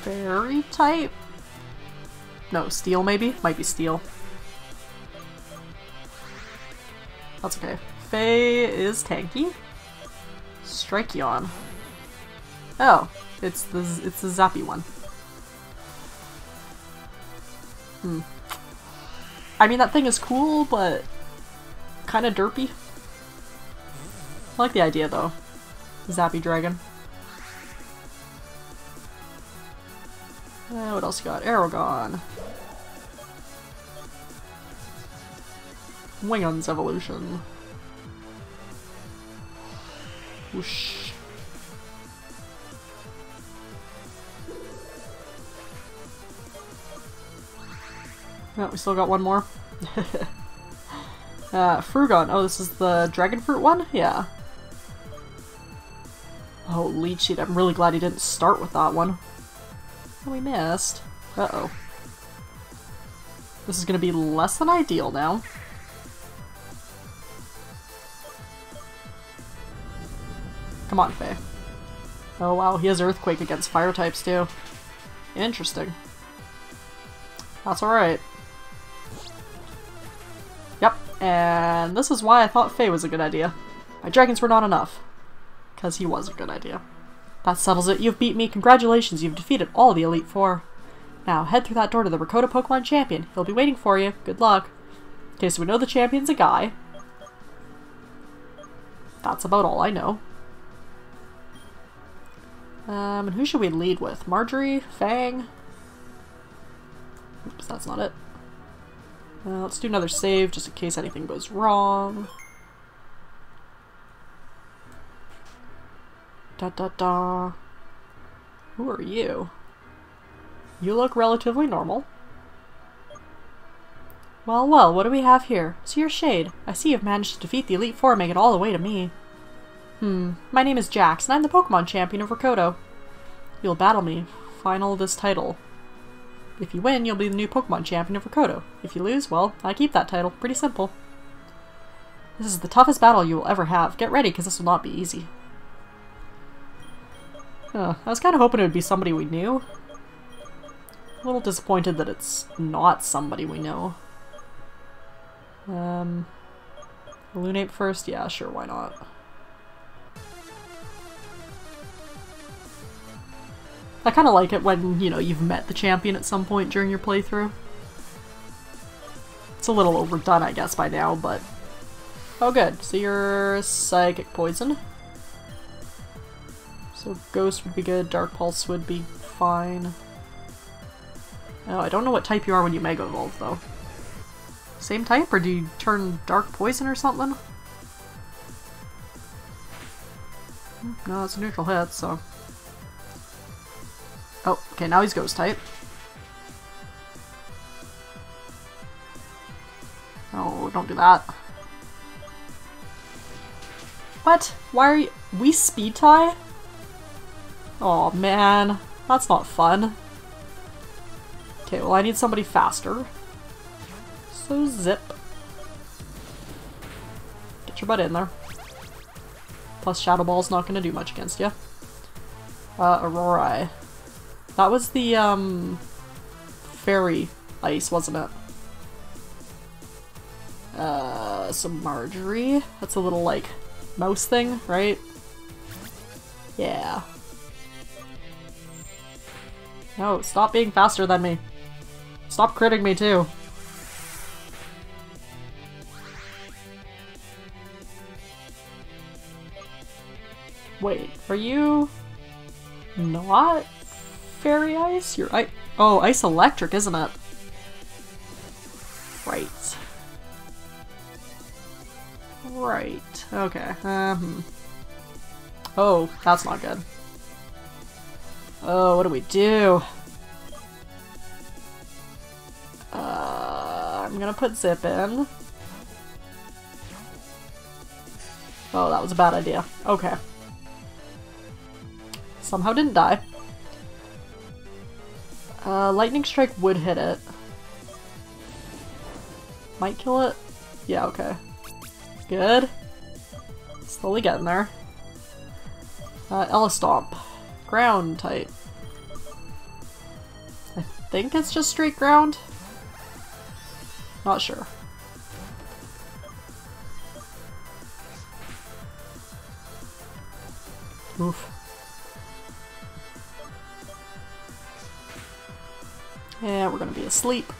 Fairy type? No, steel maybe? Might be steel. That's okay. Faye is tanky. Strikeon. Oh, it's the it's the zappy one. Hmm. I mean, that thing is cool, but kind of derpy. I like the idea though. Zappy Dragon. Uh, what else you got? Aragon. Wingun's evolution. Whoosh. No, we still got one more. uh, Frugon. Oh, this is the dragon fruit one? Yeah. Oh, Leechit. I'm really glad he didn't start with that one. We missed. Uh-oh. This is gonna be less than ideal now. Come on, Faye. Oh wow, he has Earthquake against fire types too. Interesting. That's alright. Yep, and this is why I thought Faye was a good idea. My dragons were not enough. Because he was a good idea. That settles it. You've beat me. Congratulations, you've defeated all the Elite Four. Now, head through that door to the Rikoto Pokemon Champion. He'll be waiting for you. Good luck. Okay, so we know the champion's a guy. That's about all I know. Um, and who should we lead with? Marjorie? Fang? Oops, that's not it. Uh, let's do another save, just in case anything goes wrong. Da da da. Who are you? You look relatively normal. Well, well, what do we have here? So you're Shade. I see you've managed to defeat the Elite Four and make it all the way to me. Hmm. My name is Jax, and I'm the Pokemon Champion of Rikoto. You'll battle me. Final this title. If you win, you'll be the new Pokemon Champion of Rikoto. If you lose, well, I keep that title. Pretty simple. This is the toughest battle you will ever have. Get ready, because this will not be easy. Huh. I was kind of hoping it would be somebody we knew. A little disappointed that it's not somebody we know. Um, Lunate first? Yeah, sure, why not? I kind of like it when, you know, you've met the champion at some point during your playthrough. It's a little overdone, I guess, by now, but... Oh good, so you're Psychic Poison. So Ghost would be good, Dark Pulse would be fine. Oh, I don't know what type you are when you Mega Evolve, though. Same type, or do you turn Dark Poison or something? No, it's a neutral hit, so... Oh, okay, now he's Ghost type. Oh, don't do that. What? Why are you- we speed tie? Oh man, that's not fun. Okay, well I need somebody faster. So Zip. Get your butt in there. Plus Shadow Ball's not gonna do much against you. Uh, Aurorai. That was the, um... fairy ice, wasn't it? Uh, some Marjorie. That's a little, like, mouse thing, right? Yeah. No, stop being faster than me. Stop critting me too. Wait, are you not fairy ice? You're I- oh, ice electric, isn't it? Right. Right. Okay. Um. Oh, that's not good. Oh, what do we do? Uh, I'm gonna put Zip in. Oh, that was a bad idea. Okay. Somehow didn't die. Uh, Lightning Strike would hit it. Might kill it? Yeah, okay. Good. Slowly getting there. Uh, Elestomp. Ground type. I think it's just straight ground? Not sure. Oof. Yeah, we're gonna be asleep.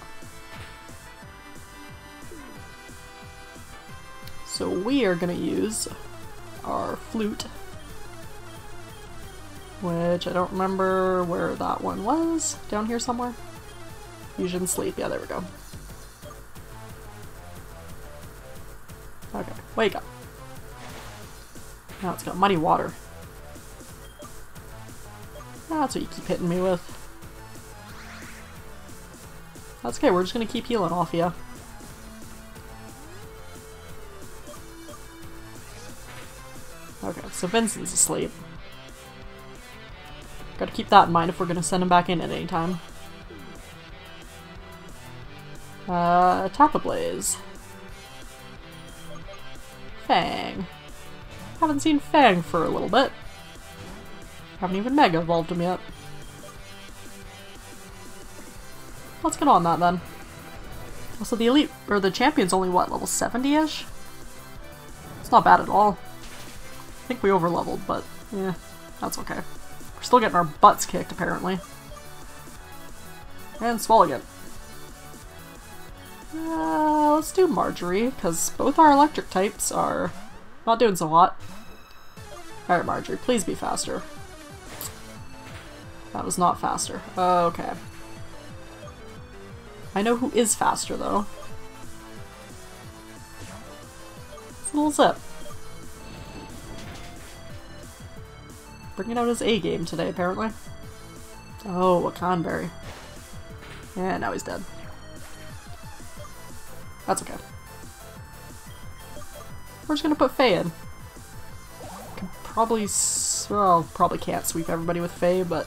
So we are gonna use our flute, which I don't remember where that one was. Down here somewhere? Fusion sleep. Yeah, there we go. Okay, wake up. Now it's got muddy water. That's what you keep hitting me with. That's okay, we're just gonna keep healing off you. Okay, so Vincent's asleep. Gotta keep that in mind if we're gonna send him back in at any time. Uh, Tapablaze. Fang. Haven't seen Fang for a little bit. Haven't even Mega Evolved him yet. Let's get on that then. Also, the elite, or the champion's only what, level seventy-ish? It's not bad at all. I think we overleveled, but yeah, that's okay. We're still getting our butts kicked, apparently. And Swalligant. Uh, let's do Marjorie, because both our electric types are not doing so hot. Alright, Marjorie, please be faster. That was not faster. Okay. I know who is faster, though. It's a little Zip. Bringing out his A-game today, apparently. Oh, a Conberry. Yeah, now he's dead. That's okay. We're just gonna put Faye in. Can probably s- well, probably can't sweep everybody with Faye, but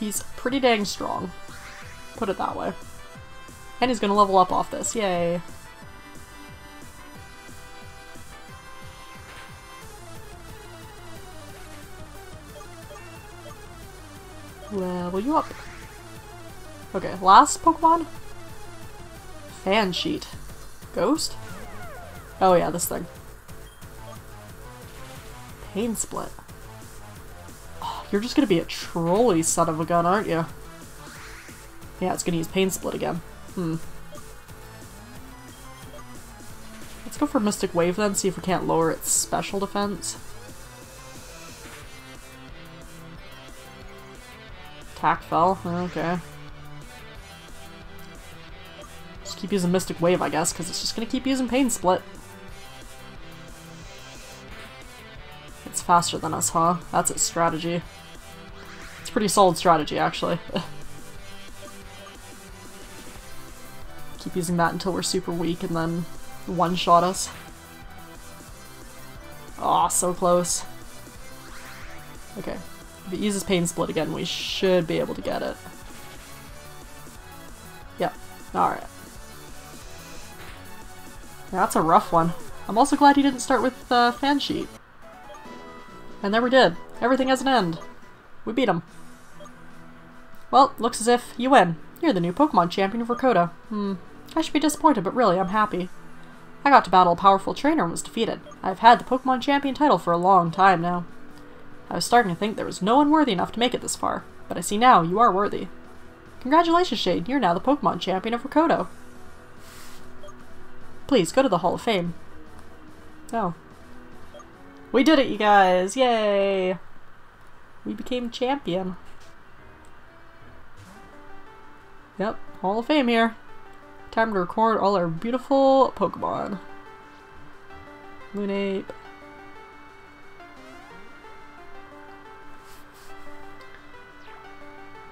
he's pretty dang strong. Put it that way. And he's gonna level up off this. Yay. Level you up. Okay, last Pokemon? Fan sheet. Ghost? Oh yeah, this thing. Pain Split. Oh, you're just gonna be a trolley son of a gun, aren't you? Yeah, it's gonna use Pain Split again. Hmm. Let's go for Mystic Wave then, see if we can't lower its special defense. Attack fell? Okay. Just keep using Mystic Wave, I guess, because it's just gonna keep using Pain Split. It's faster than us, huh? That's its strategy. It's a pretty solid strategy, actually. Keep using that until we're super weak and then one-shot us. Aw, so close. Okay. If it uses Pain Split again, we should be able to get it. Yep. Alright. That's a rough one. I'm also glad you didn't start with uh, Fan Sheet. I never did. Everything has an end. We beat him. Well, looks as if you win. You're the new Pokemon champion of Rikoto. Hmm. I should be disappointed, but really, I'm happy. I got to battle a powerful trainer and was defeated. I've had the Pokemon champion title for a long time now. I was starting to think there was no one worthy enough to make it this far, but I see now you are worthy. Congratulations, Shade. You're now the Pokemon champion of Rikoto. Please, go to the Hall of Fame. Oh. We did it, you guys! Yay! We became champion. Yep, Hall of Fame here. Time to record all our beautiful Pokemon. Lunape.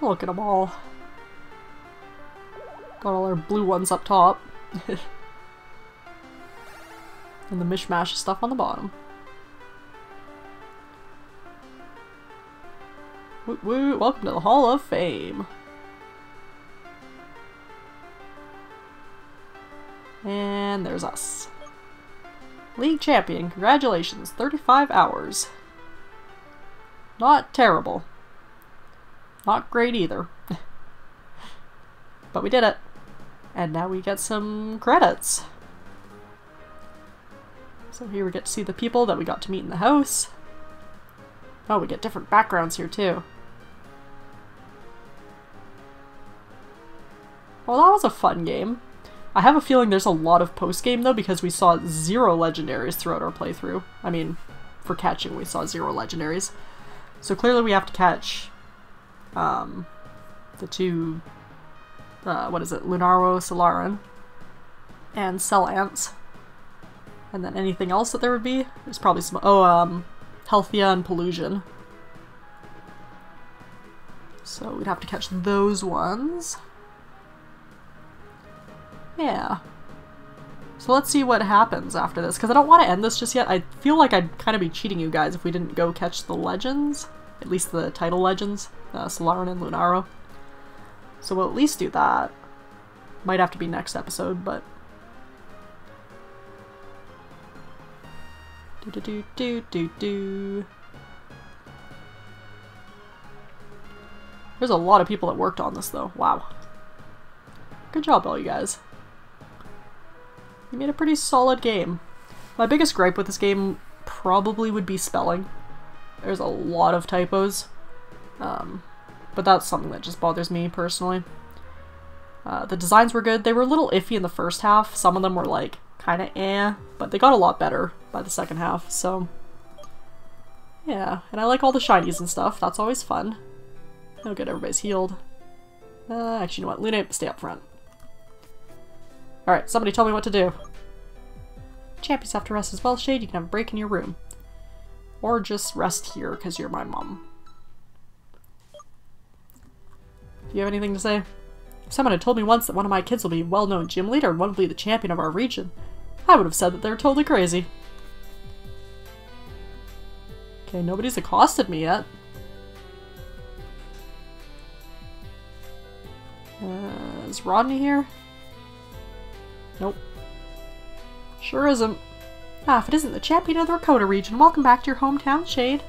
Look at them all. Got all our blue ones up top. And the mishmash stuff on the bottom. Woo woo! Welcome to the Hall of Fame! And there's us. League champion, congratulations, thirty-five hours. Not terrible. Not great either. But we did it. And now we get some credits. So here we get to see the people that we got to meet in the house. Oh, we get different backgrounds here too. Well, that was a fun game. I have a feeling there's a lot of post-game though, because we saw zero legendaries throughout our playthrough. I mean, for catching we saw zero legendaries. So clearly we have to catch um, the two, uh, what is it, Lunaro, Solaran, and Cell Ants. And then anything else that there would be? There's probably some- oh, um, Healthia and Pollution. So we'd have to catch those ones. Yeah. So let's see what happens after this, because I don't want to end this just yet. I feel like I'd kind of be cheating you guys if we didn't go catch the legends. At least the title legends. Uh, Solaran and Lunaro. So we'll at least do that. Might have to be next episode, but... Do, do, do, do, do. There's a lot of people that worked on this though. Wow. Good job all you guys. You made a pretty solid game. My biggest gripe with this game probably would be spelling. There's a lot of typos. Um, but that's something that just bothers me personally. Uh, the designs were good. They were a little iffy in the first half. Some of them were like kind of eh, but they got a lot better by the second half, so yeah. And I like all the shinies and stuff, that's always fun. Oh good, everybody's healed. Uh, actually, you know what, Lunape, stay up front. Alright, somebody tell me what to do. Champions have to rest as well, Shade, you can have a break in your room. Or just rest here, because you're my mom. Do you have anything to say? Someone had told me once that one of my kids will be a well-known gym leader and one will be the champion of our region. I would have said that they were totally crazy. Okay, nobody's accosted me yet. Uh, is Rodney here? Nope. Sure isn't. Ah, if it isn't the champion of the Rikoto region, welcome back to your hometown, Shade.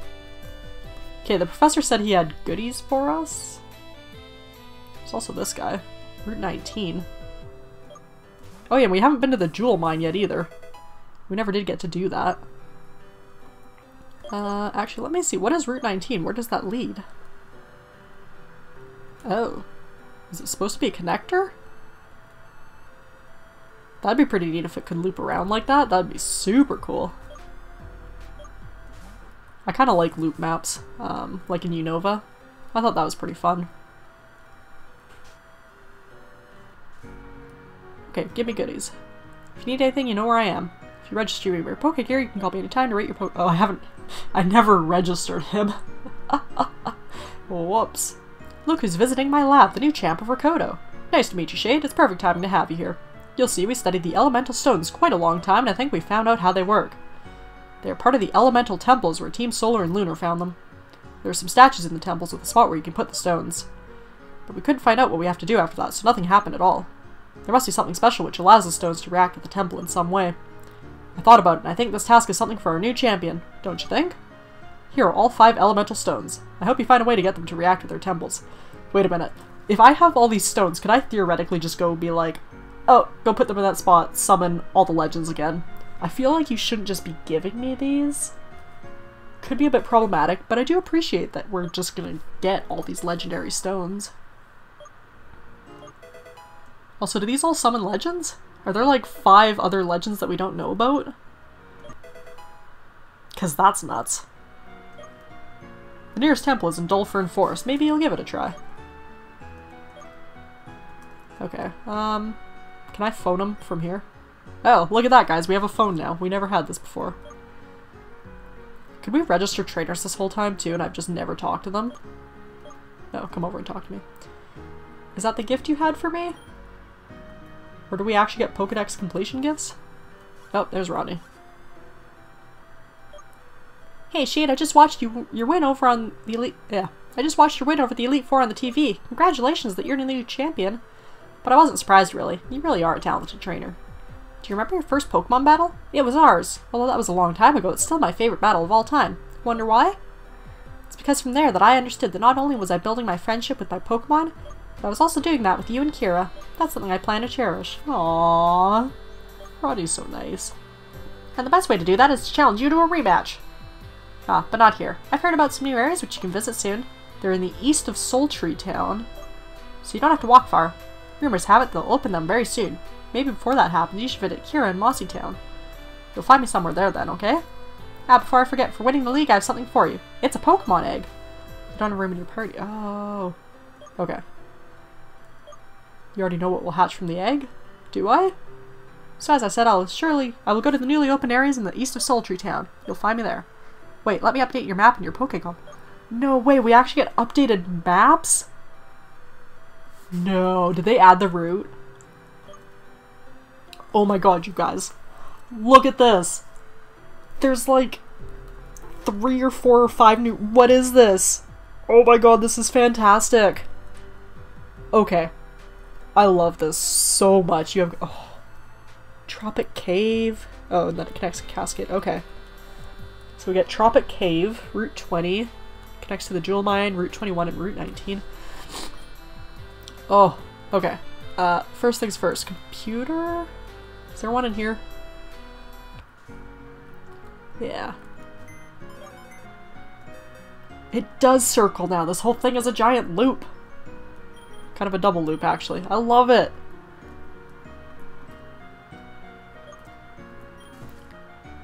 Okay, the professor said he had goodies for us. There's also this guy. Route nineteen. Oh yeah, and we haven't been to the Jewel Mine yet either. We never did get to do that. Uh, actually, let me see. What is Route nineteen? Where does that lead? Oh. Is it supposed to be a connector? That'd be pretty neat if it could loop around like that. That'd be super cool. I kind of like loop maps, um, like in Unova. I thought that was pretty fun. Okay, give me goodies. If you need anything, you know where I am. If you register your Pokegear, you can call me anytime to rate your Poke. Oh, I haven't. I never registered him. Whoops. Look who's visiting my lab, the new champ of Rikoto. Nice to meet you, Shade. It's perfect timing to have you here. You'll see, we studied the elemental stones quite a long time, and I think we found out how they work. They are part of the elemental temples where Team Solar and Lunar found them. There are some statues in the temples with a spot where you can put the stones. But we couldn't find out what we have to do after that, so nothing happened at all. There must be something special which allows the stones to react with the temple in some way. I thought about it, and I think this task is something for our new champion, don't you think? Here are all five elemental stones. I hope you find a way to get them to react with their temples. Wait a minute. If I have all these stones, could I theoretically just go be like, oh, go put them in that spot, summon all the legends again? I feel like you shouldn't just be giving me these. Could be a bit problematic, but I do appreciate that we're just gonna get all these legendary stones. Also, do these all summon legends? Are there like five other legends that we don't know about? Because that's nuts. The nearest temple is in Dolphurn Forest. Maybe you'll give it a try. Okay, um... can I phone him from here? Oh, look at that, guys. We have a phone now. We never had this before. Could we register trainers this whole time, too, and I've just never talked to them? No, come over and talk to me. Is that the gift you had for me? Or do we actually get Pokedex completion gifts? Oh, there's Rodney. Hey, Shade, I just watched you your win over on the Elite... Yeah. I just watched your win over the Elite Four on the T V. Congratulations that you're an Elite Champion. But I wasn't surprised, really. You really are a talented trainer. Do you remember your first Pokemon battle? It was ours. Although that was a long time ago, it's still my favorite battle of all time. Wonder why? It's because from there that I understood that not only was I building my friendship with my Pokemon, but I was also doing that with you and Kira. That's something I plan to cherish. Aww. Roddy's so nice. And the best way to do that is to challenge you to a rematch. Ah, but not here. I've heard about some new areas which you can visit soon. They're in the east of Soltree Town, so you don't have to walk far. Rumors have it they'll open them very soon. Maybe before that happens, you should visit Kira in Mossy Town. You'll find me somewhere there then, okay? Ah, before I forget, for winning the league, I have something for you. It's a Pokemon egg. You don't have room in your party. Oh. Okay. You already know what will hatch from the egg? Do I? So as I said, I'll surely... I will go to the newly opened areas in the east of Soltree Town. You'll find me there. Wait, let me update your map and your Pokemon. No way, we actually get updated maps? No, did they add the route? Oh my god, you guys. Look at this. There's like three or four or five new... What is this? Oh my god, this is fantastic. Okay. I love this so much. You have... Oh. Tropic Cave. Oh, and then it connects to Casket. Okay. So we get Tropic Cave, Route twenty. Connects to the Jewel Mine, Route twenty-one and Route nineteen. Oh, okay. Uh, first things first. Computer? Is there one in here? Yeah. It does circle now. This whole thing is a giant loop. Kind of a double loop, actually. I love it.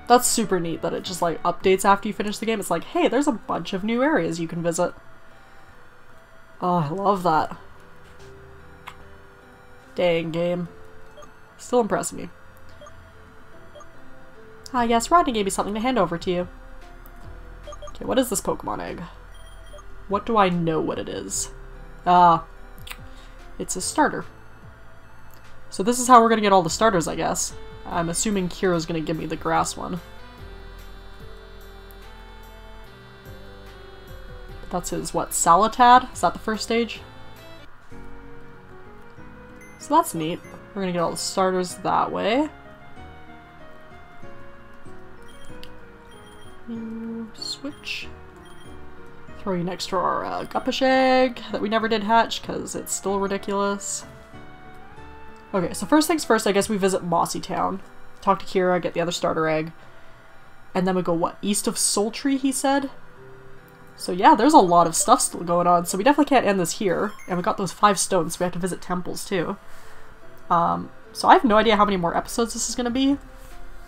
That's super neat that it just like updates after you finish the game. It's like, hey, there's a bunch of new areas you can visit. Oh, I love that. Dang, game. Still impressing me. Ah, yes, Rodney gave me something to hand over to you. Okay, what is this Pokemon egg? What do I know what it is? Ah, uh, it's a starter. So this is how we're gonna get all the starters, I guess. I'm assuming Kira's gonna give me the grass one. That's his, what, Salatad? Is that the first stage? So that's neat. We're gonna get all the starters that way. Switch. Throw you next to our uh, Guppish egg that we never did hatch because it's still ridiculous. Okay, so first things first, I guess we visit Mossy Town. Talk to Kira, get the other starter egg. And then we go, what, east of Soltree, he said? So yeah, there's a lot of stuff still going on, so we definitely can't end this here. And we got those five stones, so we have to visit temples too. Um, so I have no idea how many more episodes this is going to be.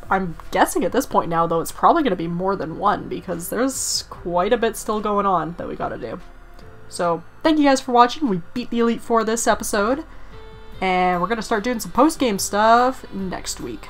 I'm guessing at this point now, though, it's probably going to be more than one, because there's quite a bit still going on that we got to do. So thank you guys for watching. We beat the Elite Four this episode. And we're going to start doing some post-game stuff next week.